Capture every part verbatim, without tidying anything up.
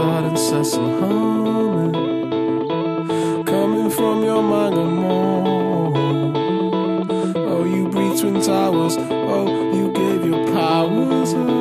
outside and set some humming. Coming from your mind, I'm more. Oh, you breathe twin towers. Oh, you gave your powers up.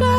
Bye.